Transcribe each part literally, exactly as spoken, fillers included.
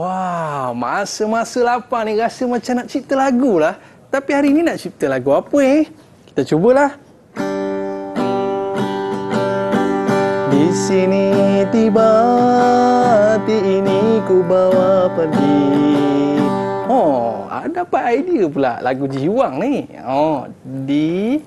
Wah, masa-masa lapar ni rasa macam nak cipta lagu lah. Tapi hari ni nak cipta lagu apa eh? Kita cubalah. Di sini tiba, hati ini ku bawa pergi. Oh, dapat idea pula lagu jiwang ni. Oh, di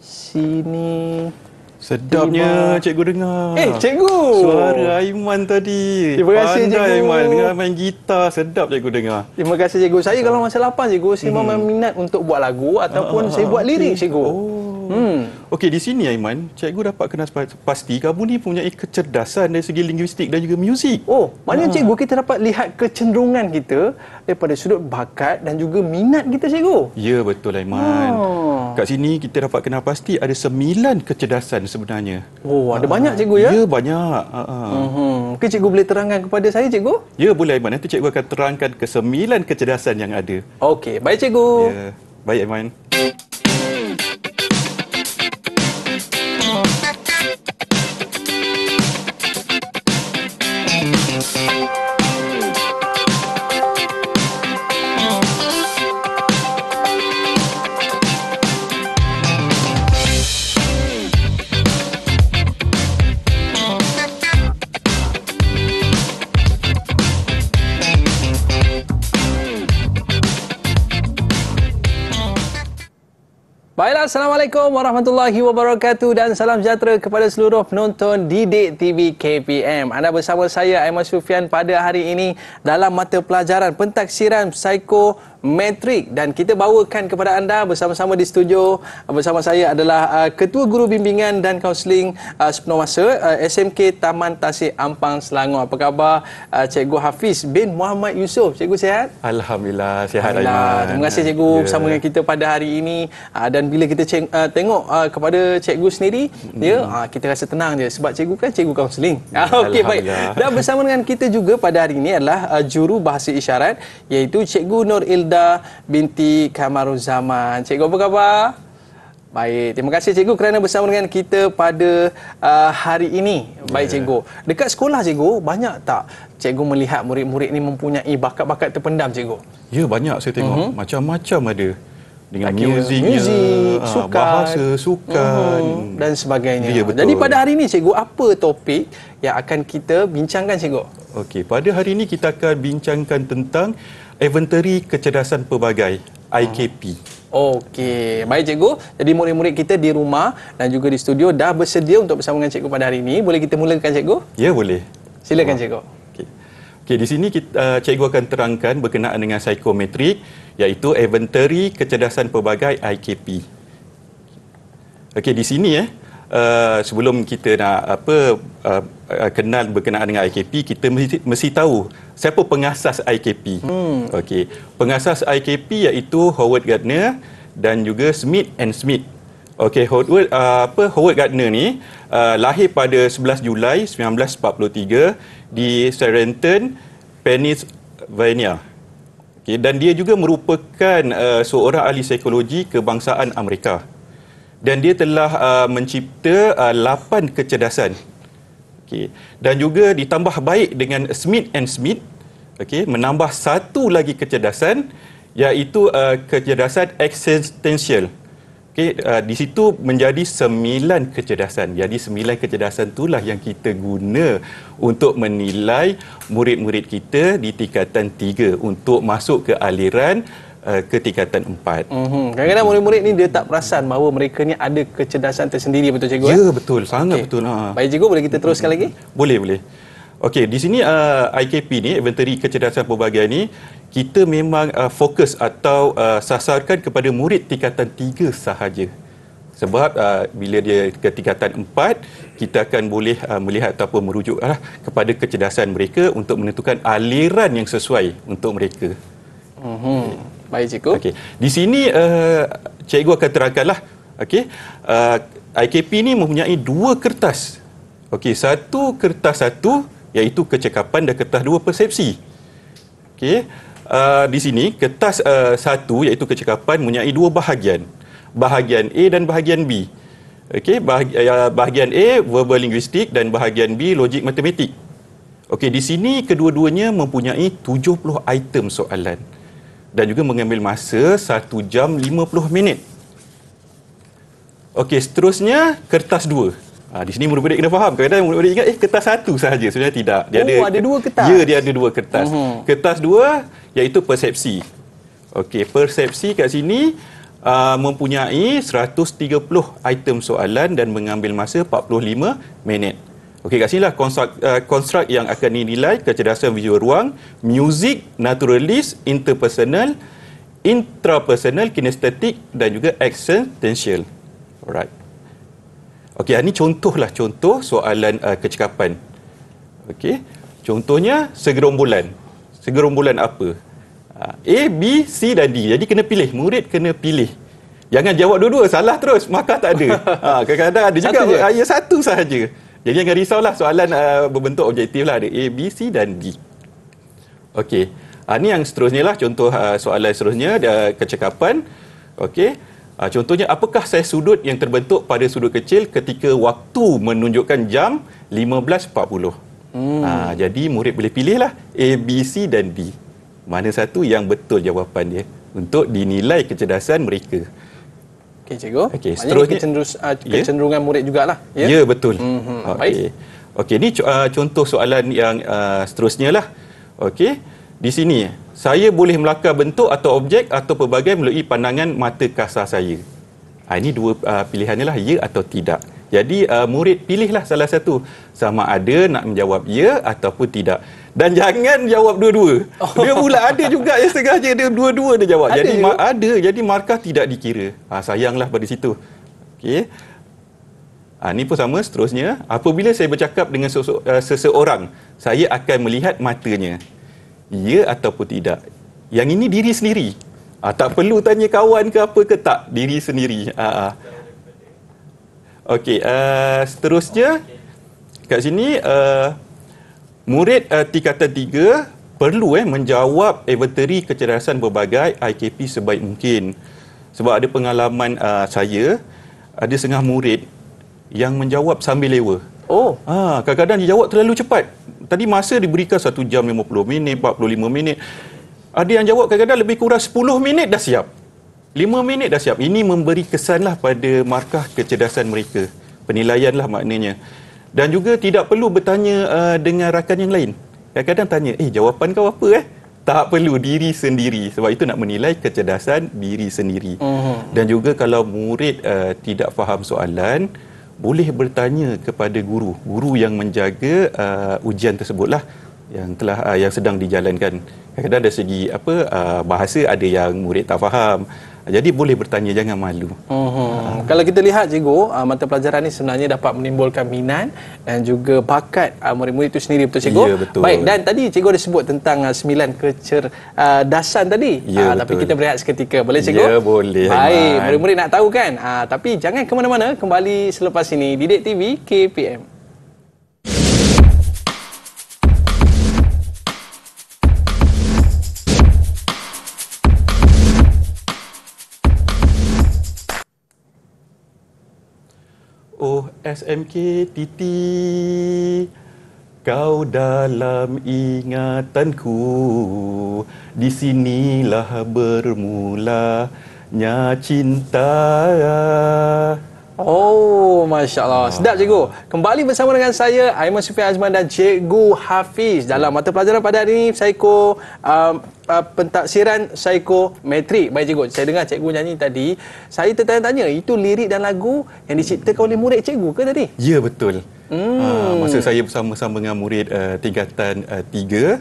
sini sedapnya tiba. Cikgu dengar. Eh, cikgu. Suara Aiman tadi. Terima kasih Pandai, cikgu. Aiman dengan main gitar sedap cikgu dengar. Terima kasih cikgu. Saya kalau masa lapan cikgu, saya hmm. memang minat untuk buat lagu ataupun ah, saya buat lirik okay. cikgu. Oh. Hmm. Okey, di sini Aiman, cikgu dapat kena pasti kamu ni punya kecerdasan dari segi linguistik dan juga muzik. Oh, maknanya ha. cikgu kita dapat lihat kecenderungan kita daripada sudut bakat dan juga minat kita cikgu. Ya, betul Aiman. Oh. Kat sini kita dapat kena pasti ada sembilan kecerdasan sebenarnya. Oh, ada ha. banyak cikgu ya? Ya, banyak. Ha. Uh-huh. Okey, cikgu boleh terangkan kepada saya cikgu? Ya, boleh Aiman. Nanti cikgu akan terangkan ke sembilan kecerdasan yang ada. Okey, baik cikgu. Ya, baik Aiman. Baiklah, Assalamualaikum warahmatullahi wabarakatuh dan salam sejahtera kepada seluruh penonton Didik T V K P M. Anda bersama saya Aiman Sufian pada hari ini dalam mata pelajaran pentaksiran psikometrik dan kita bawakan kepada anda bersama-sama di studio. Bersama saya adalah uh, Ketua Guru Bimbingan dan Kaunseling uh, sepenuh masa uh, S M K Taman Tasik Ampang, Selangor. Apa khabar uh, Cikgu Hafiz bin Muhammad Yusof? Cikgu sihat? Alhamdulillah, sihat Aiman. Terima kasih Cikgu yeah. bersama dengan kita pada hari ini uh, dan bila kita ceng, uh, tengok uh, kepada cikgu sendiri mm. ya uh, kita rasa tenang je sebab cikgu kan cikgu kaunseling. Ah, okey baik. Dan bersama dengan kita juga pada hari ini adalah uh, juru bahasa isyarat iaitu Cikgu Nur Il Suda Binti Kamaruzaman. Cikgu apa khabar? Baik, terima kasih cikgu kerana bersama dengan kita pada uh, hari ini. Baik yeah. cikgu. Dekat sekolah cikgu banyak tak cikgu melihat murid-murid ni mempunyai bakat-bakat terpendam cikgu? Ya, banyak saya tengok. Mm-hmm. Macam-macam ada. Dengan muziknya, muzik, sukan, bahasa, sukan uhum, dan sebagainya. Ya, jadi pada hari ini cikgu, apa topik yang akan kita bincangkan cikgu? Okey, pada hari ini kita akan bincangkan tentang Inventory Kecerdasan Pelbagai, I K P. Okey, baik cikgu. Jadi murid-murid kita di rumah dan juga di studio dah bersedia untuk bersama dengan cikgu pada hari ini. Boleh kita mulakan cikgu? Ya, boleh. Silakan oh. cikgu. Okey. Okey, di sini kita, uh, cikgu akan terangkan berkenaan dengan psikometrik, iaitu Inventory Kecerdasan Pelbagai I K P. Okey, di sini eh uh, sebelum kita nak apa uh, uh, kenal berkenaan dengan I K P, kita mesti, mesti tahu siapa pengasas I K P. Hmm. Okey, pengasas I K P iaitu Howard Gardner dan juga Smith and Smith. Okey, Howard uh, apa Howard Gardner ni uh, lahir pada sebelas Julai seribu sembilan ratus empat puluh tiga di Seranton, Pennsylvania. Okay, dan dia juga merupakan uh, seorang ahli psikologi kebangsaan Amerika. Dan dia telah uh, mencipta uh, lapan kecerdasan. Okay, dan juga ditambah baik dengan Smith and Smith, okay, menambah satu lagi kecerdasan iaitu uh, kecerdasan eksistensial. Okay, uh, di situ menjadi sembilan kecerdasan. Jadi sembilan kecerdasan itulah yang kita guna untuk menilai murid-murid kita di tingkatan tiga untuk masuk ke aliran uh, ke tingkatan empat. Mm-hmm. Kadang-kadang murid-murid ni dia tak perasan bahawa mereka ni ada kecerdasan tersendiri, betul cikgu? Ya, eh? betul. Sangat okay. betul. Ha. Baik cikgu, boleh kita teruskan lagi? Boleh, boleh. Okey, di sini uh, I K P ni, Inventory Kecerdasan Pelbagai ni, kita memang uh, fokus atau uh, sasarkan kepada murid tingkatan tiga sahaja. Sebab uh, bila dia ke tingkatan empat, kita akan boleh uh, melihat ataupun merujuklah kepada kecerdasan mereka untuk menentukan aliran yang sesuai untuk mereka. Mm-hmm. Okay. Baik cikgu. Okey. Di sini uh, cikgu akan terangkanlah. Okey. Uh, I K P ni mempunyai dua kertas. Okey, satu kertas satu iaitu kecekapan dan kertas dua persepsi. Okey. Uh, di sini kertas uh, satu iaitu kecekapan mempunyai dua bahagian, bahagian A dan bahagian B. Okey, bahag- uh, bahagian A verbal linguistik dan bahagian B logik matematik. Okey, di sini kedua-duanya mempunyai tujuh puluh item soalan dan juga mengambil masa satu jam lima puluh minit. Okey, seterusnya kertas dua. Ha, di sini murid-murid kena faham. Kadang-kadang murid-murid ingat eh kertas satu sahaja, sebenarnya tidak. Dia oh, ada, ada dua kertas. Ya, dia ada dua kertas. Uh-huh. Kertas dua iaitu persepsi. Okey, persepsi kat sini uh, mempunyai seratus tiga puluh item soalan dan mengambil masa empat puluh lima minit. Okey, kat sinilah konstruk, uh, konstruk yang akan dinilai kecerdasan visual ruang, music, naturalist, interpersonal, intrapersonal, kinestetik dan juga existential. Alright. Okey, ini contohlah contoh soalan uh, kecekapan. Okey, contohnya segerombolan. Segerombolan apa? A, B, C dan D. Jadi kena pilih, murid kena pilih. Jangan jawab dua-dua, salah terus, markah tak ada. Ha, kadang-kadang ada juga hanya satu sahaja. Jadi jangan risaulah soalan uh, berbentuk objektif lah, ada A, B, C dan D. Okey. Ha, ini yang seterusnya lah contoh uh, soalan seterusnya uh, kecekapan. Okey. Ha, contohnya, apakah saiz sudut yang terbentuk pada sudut kecil ketika waktu menunjukkan jam lima belas empat puluh? Hmm. Ha, jadi, murid boleh pilihlah A, B, C dan D. Mana satu yang betul jawapan dia untuk dinilai kecerdasan mereka. Okey, cikgu. Okay, seterusnya kecenderungan yeah? murid jugalah. Ya, yeah? yeah, betul. Mm-hmm. Okey, okay, ini uh, contoh soalan yang uh, seterusnya lah. Okey, di sini. Saya boleh melakar bentuk atau objek atau pelbagai melalui pandangan mata kasar saya. Ha, ini dua uh, pilihannya lah, ya atau tidak. Jadi uh, murid pilihlah salah satu. Sama ada nak menjawab ya ataupun tidak. Dan jangan jawab dua-dua. Dia pula ada juga yang sengaja dia dua-dua dia jawab. Ada jadi ma- ada jadi markah tidak dikira. Ha, sayanglah pada situ. Okey. Ha, ini pun sama seterusnya. Apabila saya bercakap dengan sosok, uh, seseorang, saya akan melihat matanya. Ya ataupun tidak. Yang ini diri sendiri. Ha, tak perlu tanya kawan ke apa ke tak. Diri sendiri. Ha, ha. Okey, uh, seterusnya kat sini uh, murid uh, tingkatan tiga perlu eh, menjawab inventory kecerdasan berbagai I K P sebaik mungkin. Sebab ada pengalaman uh, saya, ada setengah murid yang menjawab sambil lewa. Oh, ha, kadang-kadang dia jawab terlalu cepat. Tadi masa diberikan satu jam lima puluh minit, empat puluh lima minit. Ada yang jawab kadang-kadang lebih kurang sepuluh minit dah siap. lima minit dah siap. Ini memberi kesanlah pada markah kecerdasan mereka. Penilaianlah maknanya. Dan juga tidak perlu bertanya uh, dengan rakan yang lain. Kadang-kadang tanya, "Eh, jawapan kau apa eh?" Tak perlu, diri sendiri. Sebab itu nak menilai kecerdasan diri sendiri. Uh-huh. Dan juga kalau murid uh, tidak faham soalan, boleh bertanya kepada guru, guru yang menjaga uh, ujian tersebutlah yang telah uh, yang sedang dijalankan. Kadang-kadang dari segi apa uh, bahasa ada yang murid tak faham. Jadi boleh bertanya, jangan malu. Mm-hmm. Uh. Kalau kita lihat cikgu, uh, mata pelajaran ni sebenarnya dapat menimbulkan minat dan juga bakat uh, murid-murid itu sendiri, betul cikgu? Ya, betul. Baik, dan tadi cikgu ada sebut tentang uh, sembilan kecerdasan tadi. Ya, uh, tapi kita berehat seketika, boleh cikgu? Ya, boleh. Baik, murid-murid nak tahu kan? Uh, tapi jangan ke mana-mana, kembali selepas ini. Didik T V K P M. S M K Titi, kau dalam ingatanku, di sinilah bermulanya cinta. Oh, Masya Allah. Sedap, cikgu. Kembali bersama dengan saya, Aiman Sufian Azman dan Cikgu Hafiz. Dalam mata pelajaran pada hari ini, Psiko, um, uh, pentaksiran psikometrik. Baik, cikgu. Saya dengar cikgu nyanyi tadi. Saya tertanya-tanya, itu lirik dan lagu yang diciptakan oleh murid cikgu ke tadi? Ya, betul. Hmm. Uh, masa saya bersama-sama dengan murid uh, tingkatan uh, tiga,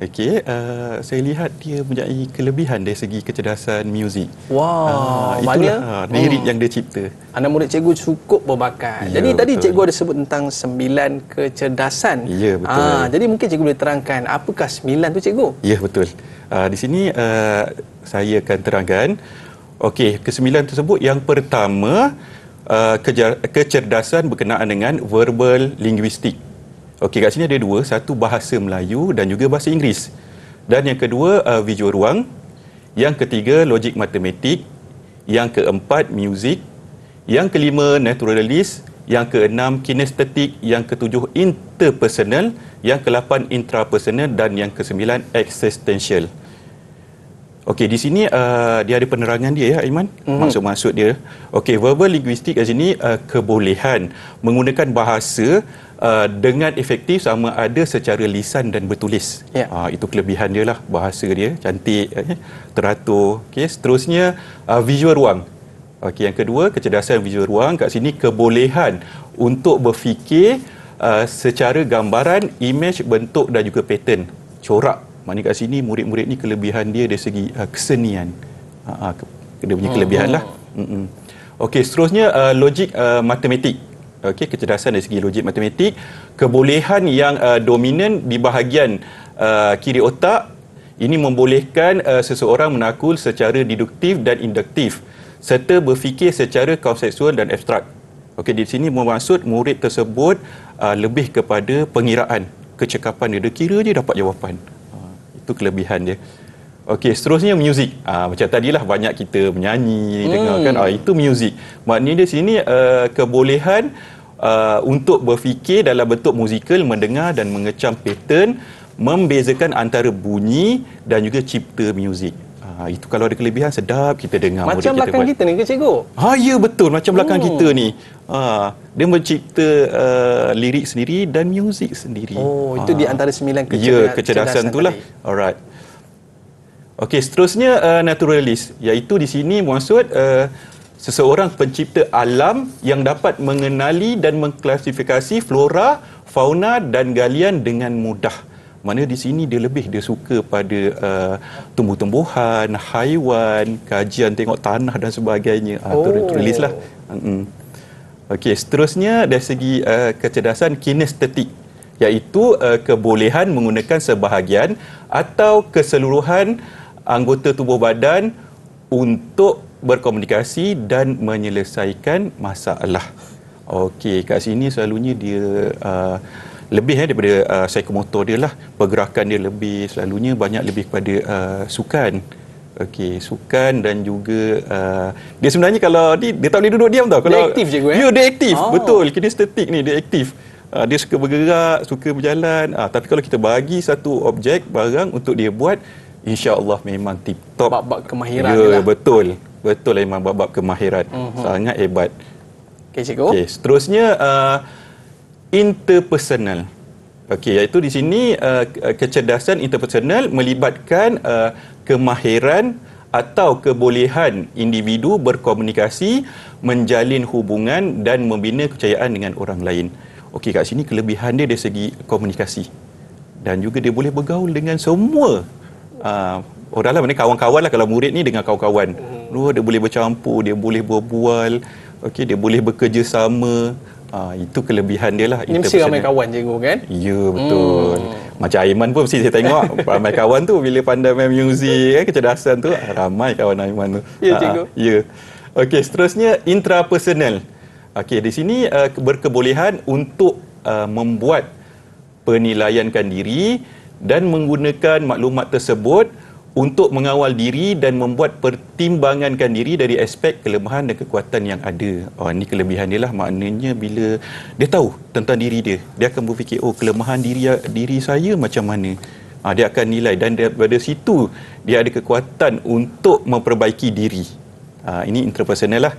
okay, uh, saya lihat dia mempunyai kelebihan dari segi kecerdasan muzik. Wow, uh, itulah uh, lirik hmm. yang dia cipta. Anak murid cikgu cukup berbakat. Ya, jadi betul. Tadi cikgu ada sebut tentang sembilan kecerdasan. Ya, betul. Uh, jadi mungkin cikgu boleh terangkan apakah sembilan tu cikgu? Ya, betul. Uh, di sini uh, saya akan terangkan. Okey, kesembilan tersebut yang pertama uh, kejar- kecerdasan berkenaan dengan verbal linguistik. Okey, kat sini ada dua, satu bahasa Melayu dan juga bahasa Inggeris. Dan yang kedua, uh, visual ruang. Yang ketiga, logik matematik. Yang keempat, muzik. Yang kelima, naturalist. yang keenam kinestetik, yang ketujuh interpersonal, yang kelapan intrapersonal dan yang kesembilan eksistensial. Okey, di sini uh, dia ada penerangan dia ya Aiman, mm-hmm. maksud-maksud dia. Okey, verbal linguistik di sini uh, kebolehan menggunakan bahasa uh, dengan efektif sama ada secara lisan dan bertulis. Yeah. Uh, itu kelebihan dia lah, bahasa dia cantik, eh, teratur. Okey, seterusnya uh, visual ruang. Okey, yang kedua kecerdasan visual ruang, kat sini kebolehan untuk berfikir uh, secara gambaran, imej, bentuk dan juga pattern, corak. Maknanya kat sini murid-murid ni kelebihan dia dari segi uh, kesenian. Uh, uh, dia punya kelebihan lah. Mm-mm. Okey, seterusnya uh, logik uh, matematik. Okey, kecerdasan dari segi logik matematik, kebolehan yang uh, dominan di bahagian uh, kiri otak ini membolehkan uh, seseorang menakul secara deduktif dan induktif, serta berfikir secara konseptual dan abstrak. Okey, di sini bermaksud murid tersebut uh, lebih kepada pengiraan, kecekapan dia, dia kira dia dapat jawapan. Uh, itu kelebihan dia. Okey, seterusnya muzik. Uh, macam tadilah banyak kita menyanyi, hmm. dengarkan, uh, itu muzik. Maknanya di sini uh, kebolehan uh, untuk berfikir dalam bentuk muzikal, mendengar dan mengecam pattern, membezakan antara bunyi dan juga cipta muzik. Ha, itu kalau ada kelebihan sedap kita dengar. Macam kita belakang buat. Kita ni ke cikgu? Ha, ya betul, macam hmm. belakang kita ni. Ha, dia mencipta uh, lirik sendiri dan muzik sendiri. Oh, itu ha. Di antara sembilan kecerdasan. Ya, kecerdasan itulah. Alright. Okey, seterusnya uh, naturalist, iaitu di sini maksud uh, seseorang pencipta alam yang dapat mengenali dan mengklasifikasi flora, fauna dan galian dengan mudah. Mana di sini dia lebih dia suka pada uh, tumbuh-tumbuhan, haiwan, kajian tengok tanah dan sebagainya. Ah uh, oh. tulislah. Uh-uh. Okey, seterusnya dari segi uh, kecerdasan kinestetik, iaitu uh, kebolehan menggunakan sebahagian atau keseluruhan anggota tubuh badan untuk berkomunikasi dan menyelesaikan masalah. Okey, kat sini selalunya dia uh, lebih eh, daripada uh, psikomotor dia lah, pergerakan dia lebih, selalunya banyak lebih kepada uh, sukan. Okey, sukan dan juga uh, dia sebenarnya kalau dia, dia tak boleh duduk diam tau. Kalau, dia aktif cikgu eh? Ya, dia aktif, oh. betul, kinestetik ni dia aktif. Uh, dia suka bergerak, suka berjalan, uh, tapi kalau kita bagi satu objek, barang untuk dia buat, insya-Allah memang tip-top. Bab-bab kemahiran dia lah. Betul, betul lah, memang bab-bab kemahiran, uh-huh. sangat hebat. Okey cikgu. Okey, seterusnya uh, interpersonal. Okey, iaitu di sini uh, kecerdasan interpersonal melibatkan uh, kemahiran atau kebolehan individu berkomunikasi, menjalin hubungan dan membina kepercayaan dengan orang lain. Okey, kat sini kelebihan dia dari segi komunikasi dan juga dia boleh bergaul dengan semua uh, orang lah, maknanya kawan-kawan lah. Kalau murid ni dengan kawan-kawan, oh, dia boleh bercampur, dia boleh berbual, okey, dia boleh bekerjasama. Ah, itu kelebihan dia lah. Ini mesti ramai kawan cikgu kan? Ya, betul. Hmm. Macam Aiman pun mesti saya tengok ramai kawan tu bila pandai main muzik kan, kecerdasan tu ramai kawan Aiman tu. Ya cikgu. Aa, ya. Okey, seterusnya intrapersonal. Okey, di sini uh, berkebolehan untuk uh, membuat penilaiankan diri dan menggunakan maklumat tersebut untuk mengawal diri dan membuat pertimbangankan diri dari aspek kelemahan dan kekuatan yang ada. Oh, ini kelebihan dia lah. Maknanya bila dia tahu tentang diri dia, dia akan berfikir, oh, kelemahan diri diri saya macam mana. Ha, dia akan nilai dan daripada situ dia ada kekuatan untuk memperbaiki diri. Ha, ini interpersonal lah.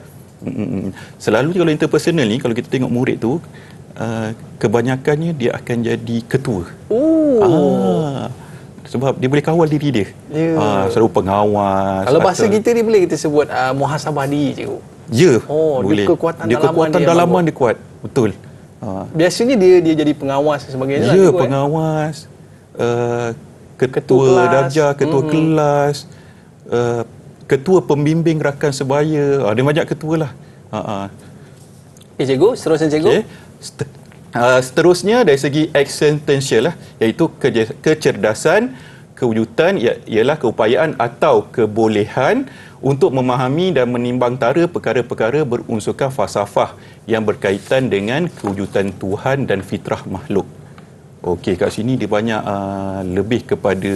Selalu kalau interpersonal ni, kalau kita tengok murid tu, uh, kebanyakannya dia akan jadi ketua. Oh. Ha, sebab dia boleh kawal diri dia. Yeah. Uh, selalu pengawas. Kalau bahasa atau... kita ni boleh kita sebut uh, muhasabah diri cikgu. Ya. Yeah, oh, boleh. Dia kekuatan dia dalaman, kekuatan dia, dalaman dia kuat. Betul. Uh. Biasanya dia dia jadi pengawas dan sebagainya. Ya, yeah, pengawas. Uh, ketua, ketua darjah, ketua mm-hmm. kelas, uh, ketua pembimbing rakan sebaya. Uh, dia banyak ketua lah. Ha ah. Uh-huh. Okay, cikgu, seterusnya cikgu. Okey. St- Uh, seterusnya dari segi eksistensial lah, iaitu kecerdasan kewujudan, ialah keupayaan atau kebolehan untuk memahami dan menimbang tara perkara-perkara berunsurkan falsafah yang berkaitan dengan kewujudan Tuhan dan fitrah makhluk. Okey, kat sini dia banyak uh, lebih kepada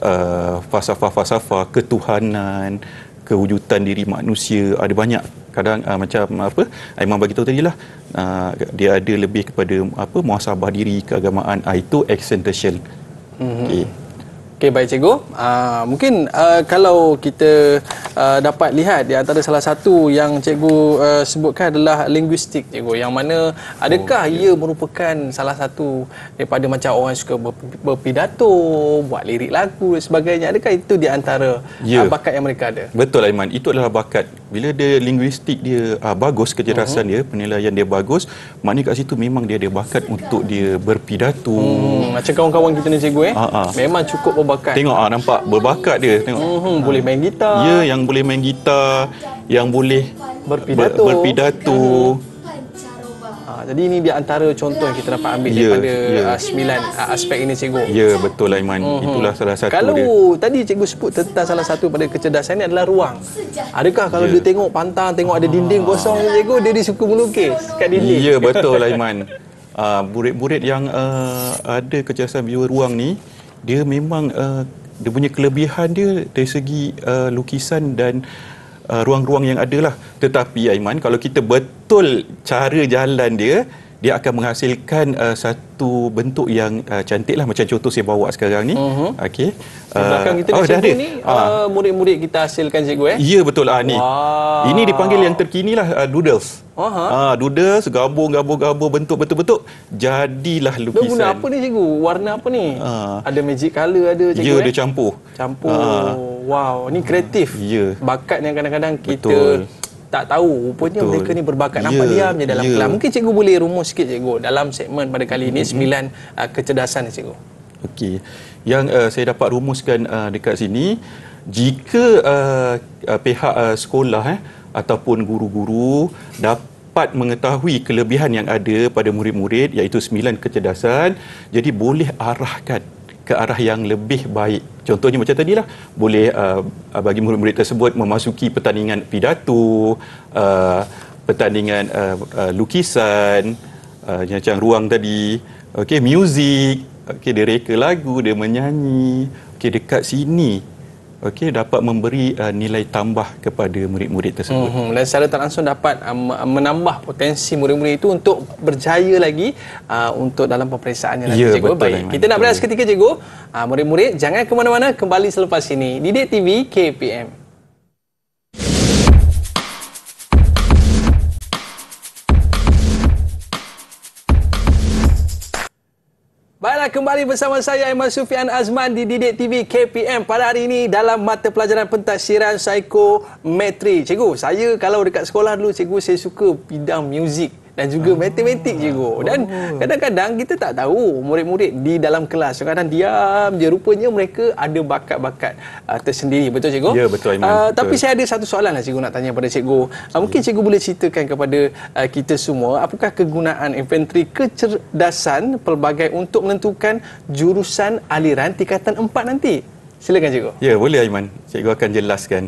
uh, falsafah-falsafah ketuhanan, kewujudan diri manusia, ada banyak kadang uh, macam apa Aiman bagi tahu tadilah, uh, dia ada lebih kepada apa muhasabah diri keagamaan, uh, itu existential. Mm-hmm. Okey. Okey, baik cikgu. Uh, mungkin uh, kalau kita uh, dapat lihat di antara salah satu yang cikgu uh, sebutkan adalah linguistik cikgu, yang mana adakah oh, ia yeah. merupakan salah satu daripada macam orang suka berpidato, buat lirik lagu dan sebagainya, adakah itu di antara yeah. uh, bakat yang mereka ada? Betul Aiman, itu adalah bakat. Bila dia linguistik dia uh, bagus, kecerdasan uh-huh. dia, penilaian dia bagus, maknanya kat situ memang dia ada bakat Sika. untuk dia berpidato. Hmm, macam kawan-kawan kita ni cikgu eh. Uh-huh. Memang cukup berbakat. Bakat. Tengok ah, nampak berbakat dia, tengok. Mm-hmm, ha. Boleh main gitar. Ya, yang boleh main gitar, yang boleh berpidato. Ber, berpidato. Ha, jadi ini di antara contoh yang kita dapat ambil ya, daripada ya. Uh, sembilan uh, aspek ini cikgu. Ya, betul Aiman. Mm-hmm. Itulah salah satu. Kalau dia. tadi cikgu sebut tentang salah satu pada kecerdasan ini adalah ruang. Adakah kalau ya. dia tengok pantang, tengok ada dinding kosong ha. cikgu, dia dia suka melukis kat dinding. Ya, betul Aiman. Uh, burid-burid yang uh, ada kecerdasan biwa ruang ni, dia memang uh, dia punya kelebihan dia dari segi uh, lukisan dan uh, ruang-ruang yang ada lah. Tetapi Aiman, kalau kita betul cara jalan dia, dia akan menghasilkan uh, satu bentuk yang uh, cantik lah. Macam contoh saya bawa sekarang ni. Uh-huh. Okey. Uh, belakang kita oh, dah ada. Ni, uh, murid-murid kita hasilkan cikgu eh. Ya betul. Ah, ni. Wow. Ini dipanggil yang terkini lah, uh, doodles. Uh-huh. Ah, doodles, gabung-gabung-gabung bentuk betul-betul. Jadilah lukisan. Dia guna apa ni cikgu? Warna apa ni? Uh. Ada magic colour ada cikgu ya, eh? Ya, dia campur. Campur. Uh. Wow, ni kreatif. Ya. Yeah. Bakat yang kadang-kadang kita... Betul. Tak tahu rupanya Betul. mereka ni berbakat, nampak yeah, diam je dalam yeah. kelas. Mungkin cikgu boleh rumus sikit cikgu dalam segmen pada kali ini sembilan mm-hmm. uh, kecerdasan ni cikgu. Okey, yang uh, saya dapat rumuskan uh, dekat sini, jika uh, uh, pihak uh, sekolah eh, ataupun guru-guru dapat mengetahui kelebihan yang ada pada murid-murid, iaitu sembilan kecerdasan, jadi boleh arahkan ke arah yang lebih baik. Contohnya macam tadilah, boleh uh, bagi murid-murid tersebut memasuki pertandingan pidato, uh, pertandingan uh, uh, lukisan, uh, macam ruang tadi, okey, muzik, okey, dia reka lagu, dia menyanyi, okey, dekat sini okey dapat memberi uh, nilai tambah kepada murid-murid tersebut. Mm-hmm. Dan secara tak langsung dapat uh, menambah potensi murid-murid itu untuk berjaya lagi uh, untuk dalam pemeriksaannya nanti yeah, cikgu. Betul, Baik. Aiman. Kita nak berehat seketika cikgu. Uh, murid-murid jangan ke mana-mana, kembali selepas ini. Didik T V K P M. Baiklah, kembali bersama saya Aiman Sufian Azman di Didik T V K P M pada hari ini dalam mata pelajaran pentadsiran psikometri. Cikgu, saya kalau dekat sekolah dulu cikgu, saya suka bidang muzik dan juga oh. matematik cikgu. Dan kadang-kadang kita tak tahu murid-murid di dalam kelas, kadang-kadang diam je, rupanya mereka ada bakat-bakat uh, tersendiri. Betul cikgu? Ya, betul Aiman. Uh, betul. Tapi saya ada satu soalan lah cikgu nak tanya pada cikgu. Uh, mungkin cikgu boleh ceritakan kepada uh, kita semua, apakah kegunaan inventori kecerdasan pelbagai untuk menentukan jurusan aliran tingkatan empat nanti? Silakan cikgu. Ya, boleh Aiman. Cikgu akan jelaskan.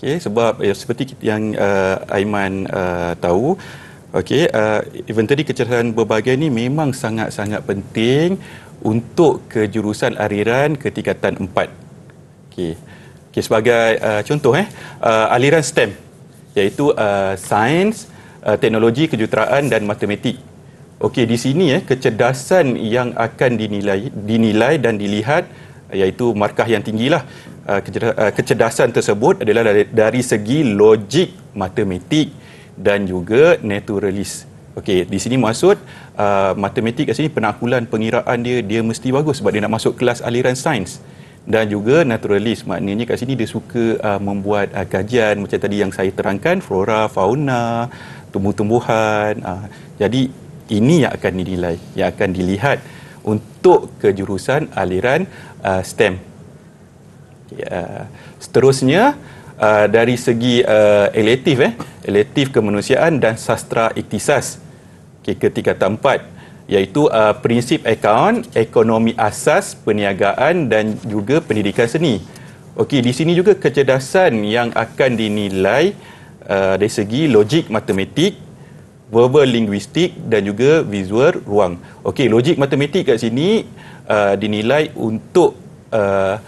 Okey, sebab eh, seperti yang uh, Aiman uh, tahu, Okey, uh, inventori kecerdasan berbagai ni memang sangat-sangat penting untuk kejurusan aliran ke tingkatan empat. Okey. Okey, sebagai uh, contoh eh uh, aliran STEM, iaitu uh, sains, uh, teknologi, kejuruteraan dan matematik. Okey, di sini eh kecerdasan yang akan dinilai dinilai dan dilihat, iaitu markah yang tinggilah. Uh, kecerdasan tersebut adalah dari, dari segi logik, matematik dan juga naturalis. Okey, di sini maksud uh, matematik kat sini penakulan pengiraan dia dia mesti bagus sebab dia nak masuk kelas aliran sains, dan juga naturalis maknanya kat sini dia suka uh, membuat uh, kajian macam tadi yang saya terangkan, flora, fauna, tumbuh-tumbuhan. Uh, jadi ini yang akan dinilai, yang akan dilihat untuk kejurusan aliran uh, STEM. Okay, uh, seterusnya Uh, dari segi uh, elektif, eh, elektif kemanusiaan dan sastra iktisas okay, ke tingkatan empat, iaitu uh, prinsip akaun, ekonomi asas, perniagaan dan juga pendidikan seni. Okey, di sini juga kecerdasan yang akan dinilai uh, dari segi logik, matematik, verbal, linguistik dan juga visual ruang. Okey, logik matematik kat sini uh, dinilai untuk uh,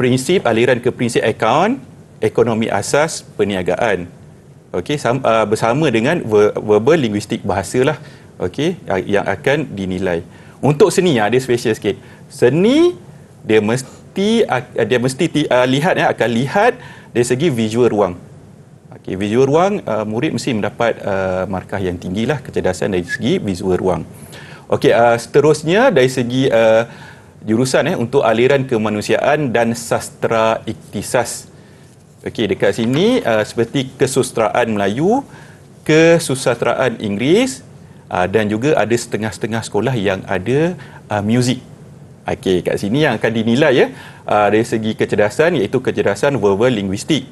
prinsip aliran ke prinsip akaun, ekonomi asas, perniagaan. okey, uh, bersama dengan ver, verbal linguistik bahasa lah, okey, uh, yang akan dinilai. Untuk seni ada uh, special sikit. Seni dia mesti uh, dia mesti uh, lihat ya, akan lihat dari segi visual ruang. Okey, visual ruang uh, murid mesti mendapat uh, markah yang tinggi lah, kecerdasan dari segi visual ruang. Okey, uh, seterusnya dari segi uh, jurusan eh untuk aliran kemanusiaan dan sastra iktisas. Okey, dekat sini uh, seperti kesusasteraan Melayu, kesusasteraan Inggeris, uh, dan juga ada setengah-setengah sekolah yang ada uh, muzik. Okey, kat sini yang akan dinilai ya uh, dari segi kecerdasan, iaitu kecerdasan verbal linguistik.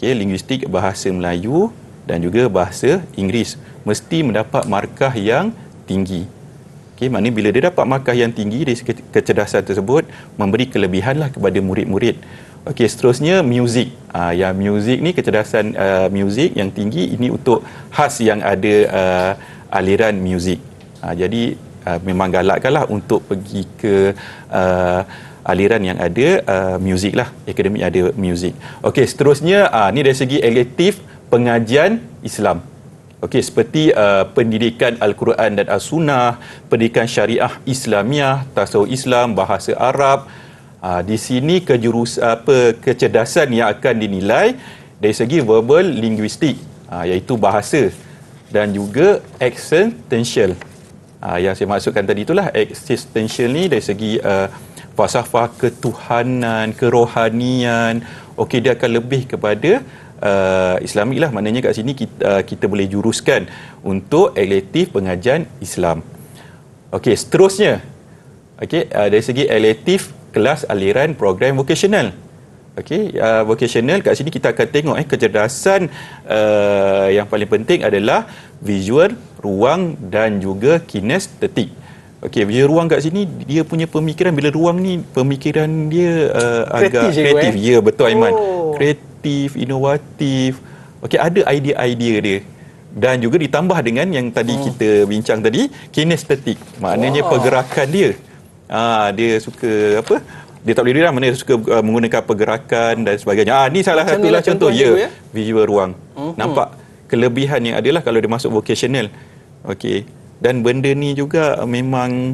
Okey, linguistik bahasa Melayu dan juga bahasa Inggeris mesti mendapat markah yang tinggi. Okey, maknanya bila dia dapat markah yang tinggi dari segi kecerdasan tersebut, memberi kelebihanlah kepada murid-murid. Okey, seterusnya muzik. Ah, yang muzik ni kecerdasan uh, muzik yang tinggi ini untuk khas yang ada uh, aliran muzik. Ah, jadi uh, memang galakkanlah untuk pergi ke uh, aliran yang ada uh, muzik lah, akademik ada muzik. Okey, seterusnya uh, ni dari segi elektif pengajian Islam. Okey, seperti uh, pendidikan Al-Quran dan As-Sunnah, pendidikan syariah Islamiah, tasawuf Islam, bahasa Arab. Ha, di sini kejurus, apa, kecerdasan yang akan dinilai dari segi verbal linguistik, ha, iaitu bahasa dan juga existential. Ha, yang saya maksudkan tadi itulah existential ni dari segi uh, falsafah ketuhanan, kerohanian. Okey, dia akan lebih kepada uh, Islamik lah. Maknanya kat sini kita, uh, kita boleh juruskan untuk elektif pengajian Islam. Okey, seterusnya okey, uh, dari segi elektif kelas aliran program vocational. Okey, uh, vocational kat sini kita akan tengok eh kecerdasan uh, yang paling penting adalah visual, ruang dan juga kinestetik. Okey, visual ruang kat sini dia punya pemikiran, bila ruang ni pemikiran dia uh, agak kreatif. Ya, eh? betul Aiman. Oh. Kreatif, inovatif. Okey, ada idea-idea dia. Dan juga ditambah dengan yang tadi hmm. kita bincang tadi, kinestetik. Maknanya wow. pergerakan dia. Ah, dia suka apa? Dia tak boleh dirilah, mana suka uh, menggunakan pergerakan dan sebagainya. Ah, ni salah satu lah contoh ya, ya, visual ruang. Mm-hmm. Nampak kelebihan yang adalah kalau dia masuk vocational. Okey. Dan benda ni juga memang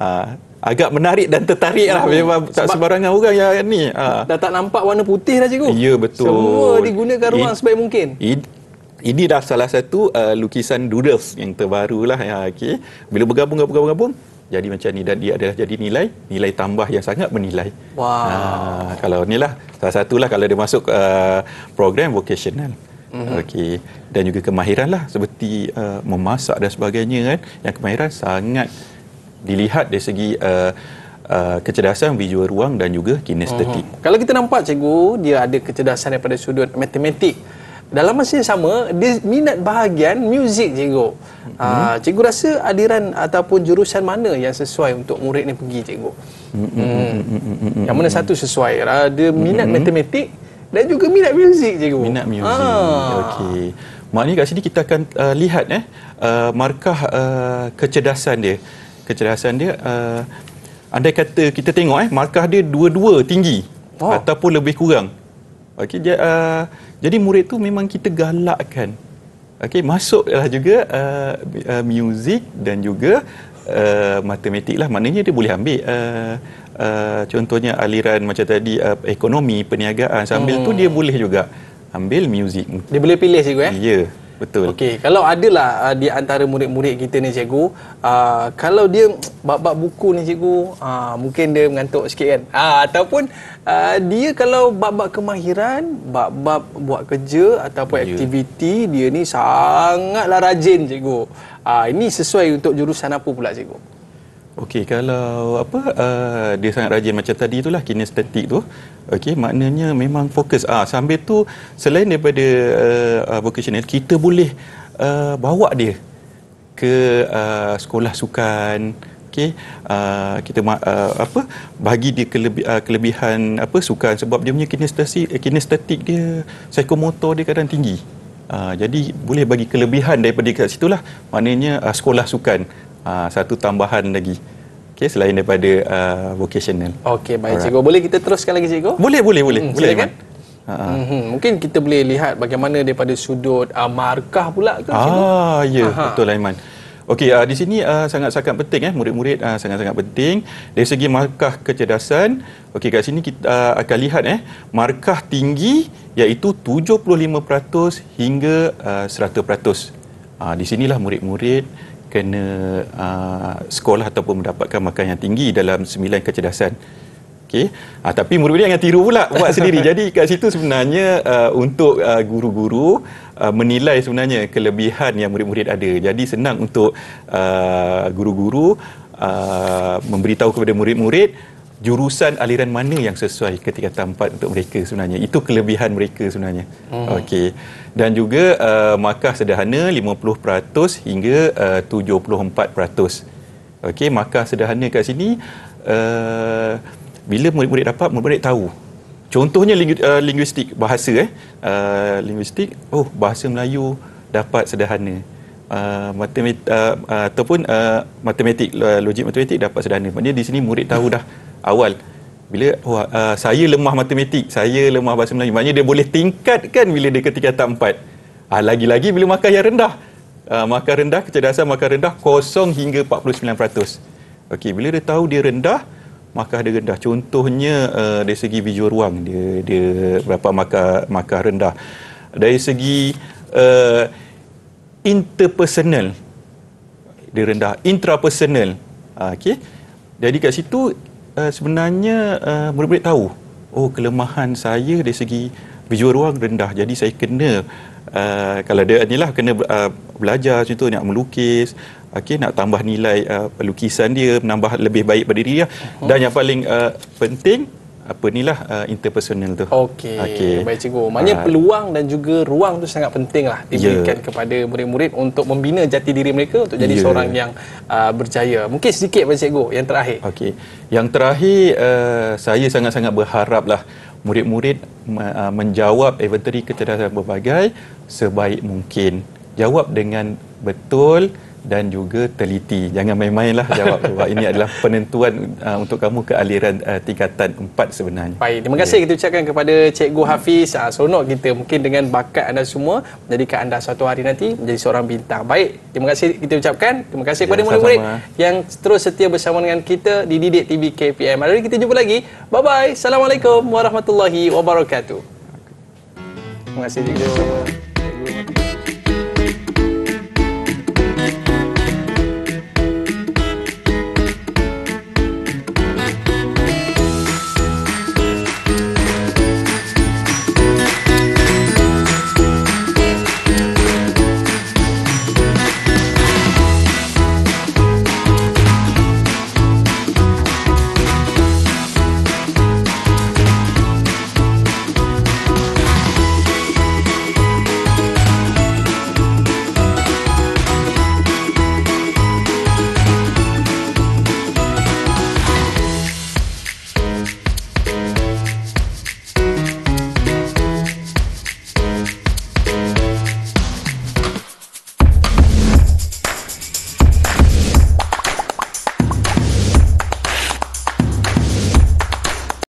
uh, agak menarik dan tertariklah, hmm. memang tak sebab sembarangan orang yang ni. Uh. Dah tak nampak warna putih dah cikgu. Ya, betul. Semua digunakan ruang sebaik mungkin. It, ini dah salah satu uh, lukisan doodles yang terbarulah ya. Okey. Bila bergabung-gabung-gabung jadi macam ni, dan dia adalah jadi nilai nilai tambah yang sangat menilai. Wow. Nah, kalau inilah salah satulah kalau dia masuk uh, program vocational. Mm-hmm. Okey, dan juga kemahiranlah seperti uh, memasak dan sebagainya kan. Yang kemahiran sangat dilihat dari segi uh, uh, kecerdasan visual ruang dan juga kinestetik. Mm-hmm. Kalau kita nampak cikgu, dia ada kecerdasan daripada sudut matematik. Dalam masa yang sama, dia minat bahagian muzik cikgu. Mm-hmm. Aa, cikgu rasa aliran ataupun jurusan mana yang sesuai untuk murid ni pergi cikgu? Mm-hmm. Hmm. Mm-hmm. Yang mana satu sesuai? Dia minat mm-hmm. matematik dan juga minat muzik cikgu. Minat muzik, okey. Maknanya kat sini kita akan uh, lihat eh, uh, markah uh, kecerdasan dia. Kecerdasan dia, uh, andai kata kita tengok eh, markah dia dua-dua tinggi oh. ataupun lebih kurang. Okey, dia... Uh, Jadi murid tu memang kita galakkan. Okey, masuklah juga uh, uh, muzik dan juga uh, matematik lah. Maknanya dia boleh ambil uh, uh, contohnya aliran macam tadi uh, ekonomi, perniagaan. Sambil hmm. tu dia boleh juga ambil muzik. Dia boleh pilih cikgu eh? Ya, yeah, betul. Okey, kalau adalah uh, di antara murid-murid kita ni cikgu, uh, kalau dia bab-bab buku ni cikgu, uh, mungkin dia mengantuk sikit kan? Uh, ataupun Uh, dia kalau bab-bab kemahiran, bab-bab buat kerja ataupun yeah. aktiviti, dia ni sangatlah rajin cikgu. Uh, ini sesuai untuk jurusan apa pula cikgu? Okey, kalau apa uh, dia sangat rajin macam tadi itulah kinestetik tu. Okey, maknanya memang fokus. Ah, uh, sambil tu selain daripada uh, vocational, kita boleh uh, bawa dia ke uh, sekolah sukan. Okey, uh, kita uh, apa bagi dia kelebi uh, kelebihan apa sukan, sebab dia punya kinestetik kinestetik dia, psikomotor dia kadang tinggi. Uh, jadi boleh bagi kelebihan daripada kat situlah. Maknanya uh, sekolah sukan uh, satu tambahan lagi. Okey, selain daripada uh, vocational. Okey, baik. Alright, cikgu. Boleh kita teruskan lagi cikgu? Boleh, boleh, boleh. Hmm, boleh kan? Mm-hmm. Mungkin kita boleh lihat bagaimana daripada sudut uh, markah pula ke sini. Ah, ya, yeah, betul Aiman. Okey, uh, di sini uh, sangat-sangat penting eh murid-murid uh, sangat-sangat penting dari segi markah kecerdasan. Okey, kat sini kita uh, akan lihat eh markah tinggi iaitu tujuh puluh lima peratus hingga uh, seratus peratus. Uh, di sinilah murid-murid kena uh, sekolah ataupun mendapatkan markah yang tinggi dalam sembilan kecerdasan. Okey. Ha, tapi murid-murid yang tiru pula buat sendiri. Jadi kat situ sebenarnya uh, untuk uh, guru-guru uh, menilai sebenarnya kelebihan yang murid-murid ada. Jadi senang untuk uh, guru-guru uh, memberitahu kepada murid-murid jurusan aliran mana yang sesuai ketika tempat untuk mereka sebenarnya. Itu kelebihan mereka sebenarnya. Hmm. Okey. Dan juga uh, markah sederhana lima puluh peratus hingga uh, tujuh puluh empat peratus. Okey, markah sederhana kat sini uh, bila murid-murid dapat, murid-murid tahu. Contohnya lingu- uh, linguistik, bahasa eh. Uh, linguistik, oh bahasa Melayu dapat sederhana. Uh, matematik uh, uh, ataupun uh, matematik, uh, logik matematik dapat sederhana. Maksudnya di sini murid tahu dah awal. Bila oh, uh, saya lemah matematik, saya lemah bahasa Melayu. Maksudnya dia boleh tingkatkan bila dia ketika tahap empat. Ah, lagi-lagi bila markah yang rendah. Uh, markah rendah, kecerdasan markah rendah kosong hingga empat puluh sembilan peratus. Okey, bila dia tahu dia rendah, markah dia rendah. Contohnya uh, dari segi visual ruang dia dia berapa markah markah rendah. Dari segi uh, interpersonal dia rendah, intrapersonal. Uh, okey. Jadi kat situ uh, sebenarnya uh, murid-murid tahu, oh kelemahan saya dari segi visual ruang rendah. Jadi saya kena uh, kalau dia inilah kena uh, belajar contoh nak melukis. Okey, nak tambah nilai uh, lukisan dia, menambah lebih baik pada diri dia. Uh-huh. Dan yang paling uh, penting apa inilah uh, interpersonal tu. Okey. Okay. Baik cikgu. Maknanya uh, peluang dan juga ruang tu sangat pentinglah diberikan yeah. kepada murid-murid untuk membina jati diri mereka untuk jadi yeah. seorang yang uh, berjaya. Mungkin sedikit pada cikgu yang terakhir. Okey. Yang terakhir uh, saya sangat-sangat berharaplah murid-murid uh, menjawab inventory kecerdasan berbagai sebaik mungkin. Jawab dengan betul dan juga teliti. Jangan main-mainlah jawab. Ini adalah penentuan uh, untuk kamu ke aliran uh, tingkatan empat sebenarnya. Baik, terima kasih yeah. kita ucapkan kepada Cikgu Hafiz. Uh, seronok kita mungkin dengan bakat anda semua menjadikan anda suatu hari nanti menjadi seorang bintang. Baik, terima kasih kita ucapkan. Terima kasih kepada yeah, murid-murid yang terus setia bersama dengan kita di Didik T V K P M. Hari ini kita jumpa lagi. Bye-bye. Assalamualaikum warahmatullahi wabarakatuh. Terima kasih juga.